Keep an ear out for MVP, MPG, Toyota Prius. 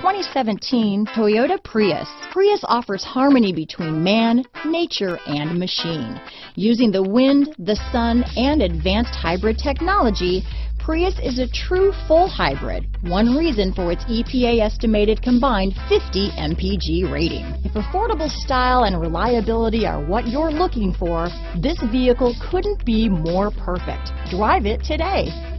2017 Toyota Prius. Prius offers harmony between man, nature, and machine. Using the wind, the sun, and advanced hybrid technology, Prius is a true full hybrid, one reason for its EPA-estimated combined 50 MPG rating. If affordable style and reliability are what you're looking for, this vehicle couldn't be more perfect. Drive it today.